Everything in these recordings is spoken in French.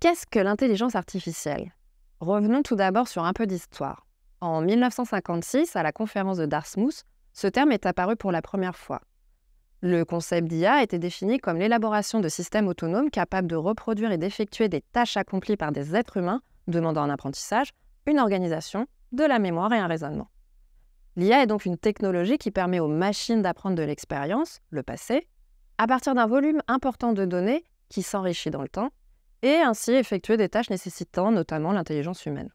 Qu'est-ce que l'intelligence artificielle? Revenons tout d'abord sur un peu d'histoire. En 1956, à la conférence de Dartmouth, ce terme est apparu pour la première fois. Le concept d'IA était défini comme l'élaboration de systèmes autonomes capables de reproduire et d'effectuer des tâches accomplies par des êtres humains, demandant un apprentissage, une organisation, de la mémoire et un raisonnement. L'IA est donc une technologie qui permet aux machines d'apprendre de l'expérience, le passé, à partir d'un volume important de données qui s'enrichit dans le temps, et ainsi effectuer des tâches nécessitant notamment l'intelligence humaine.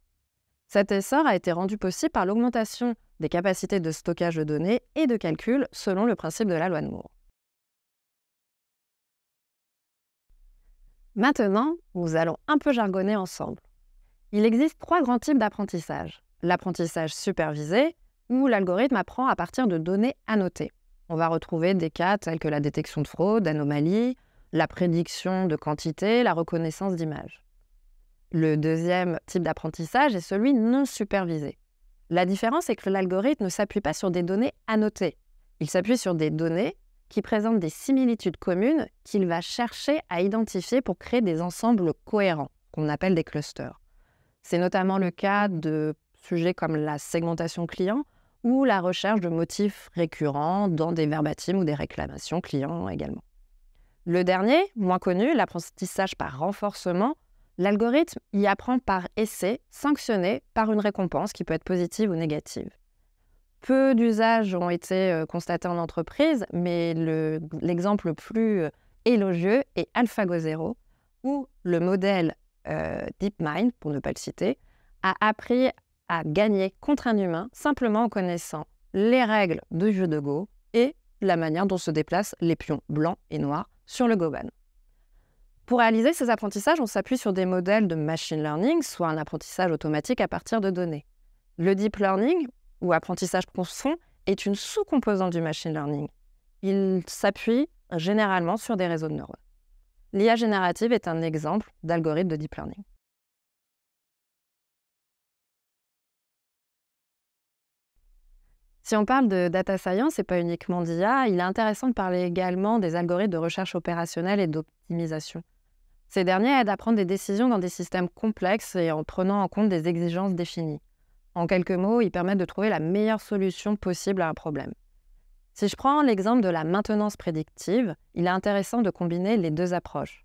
Cet essor a été rendu possible par l'augmentation des capacités de stockage de données et de calcul selon le principe de la loi de Moore. Maintenant, nous allons un peu jargonner ensemble. Il existe trois grands types d'apprentissage. L'apprentissage supervisé, où l'algorithme apprend à partir de données annotées. On va retrouver des cas tels que la détection de fraude, d'anomalies, la prédiction de quantité, la reconnaissance d'images. Le deuxième type d'apprentissage est celui non supervisé. La différence est que l'algorithme ne s'appuie pas sur des données annotées. Il s'appuie sur des données qui présentent des similitudes communes qu'il va chercher à identifier pour créer des ensembles cohérents, qu'on appelle des clusters. C'est notamment le cas de sujets comme la segmentation client ou la recherche de motifs récurrents dans des verbatims ou des réclamations clients également. Le dernier, moins connu, l'apprentissage par renforcement, l'algorithme y apprend par essai, sanctionné par une récompense qui peut être positive ou négative. Peu d'usages ont été constatés en entreprise, mais l'exemple le plus élogieux est AlphaGo Zero, où le modèle DeepMind, pour ne pas le citer, a appris à gagner contre un humain simplement en connaissant les règles du jeu de Go et la manière dont se déplacent les pions blancs et noirs sur le GoBan. Pour réaliser ces apprentissages, on s'appuie sur des modèles de machine learning, soit un apprentissage automatique à partir de données. Le deep learning, ou apprentissage profond, est une sous-composante du machine learning. Il s'appuie généralement sur des réseaux de neurones. L'IA générative est un exemple d'algorithme de deep learning. Si on parle de data science et pas uniquement d'IA, il est intéressant de parler également des algorithmes de recherche opérationnelle et d'optimisation. Ces derniers aident à prendre des décisions dans des systèmes complexes et en prenant en compte des exigences définies. En quelques mots, ils permettent de trouver la meilleure solution possible à un problème. Si je prends l'exemple de la maintenance prédictive, il est intéressant de combiner les deux approches.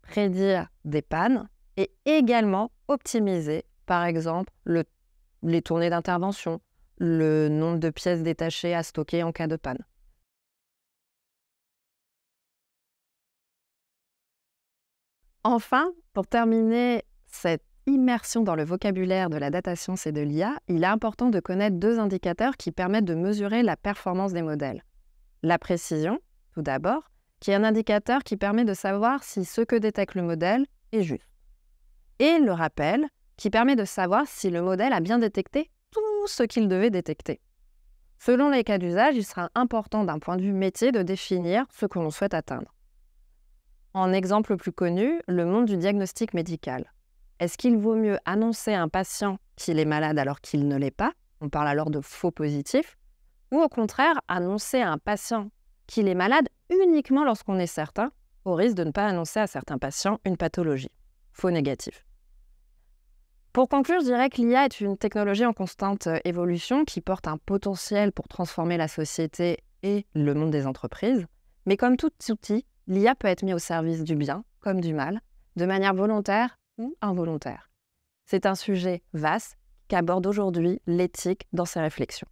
Prédire des pannes et également optimiser, par exemple, les tournées d'intervention, le nombre de pièces détachées à stocker en cas de panne. Enfin, pour terminer cette immersion dans le vocabulaire de la data science et de l'IA, il est important de connaître deux indicateurs qui permettent de mesurer la performance des modèles. La précision, tout d'abord, qui est un indicateur qui permet de savoir si ce que détecte le modèle est juste. Et le rappel, qui permet de savoir si le modèle a bien détecté tout ce qu'il devait détecter. Selon les cas d'usage, il sera important d'un point de vue métier de définir ce que l'on souhaite atteindre. En exemple plus connu, le monde du diagnostic médical. Est-ce qu'il vaut mieux annoncer à un patient qu'il est malade alors qu'il ne l'est pas? On parle alors de faux positif. Ou au contraire, annoncer à un patient qu'il est malade uniquement lorsqu'on est certain, au risque de ne pas annoncer à certains patients une pathologie. Faux négatif. Pour conclure, je dirais que l'IA est une technologie en constante évolution qui porte un potentiel pour transformer la société et le monde des entreprises. Mais comme tout outil, l'IA peut être mise au service du bien comme du mal, de manière volontaire ou involontaire. C'est un sujet vaste qu'aborde aujourd'hui l'éthique dans ses réflexions.